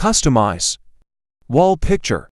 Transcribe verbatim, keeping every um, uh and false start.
Customize Wall Picture.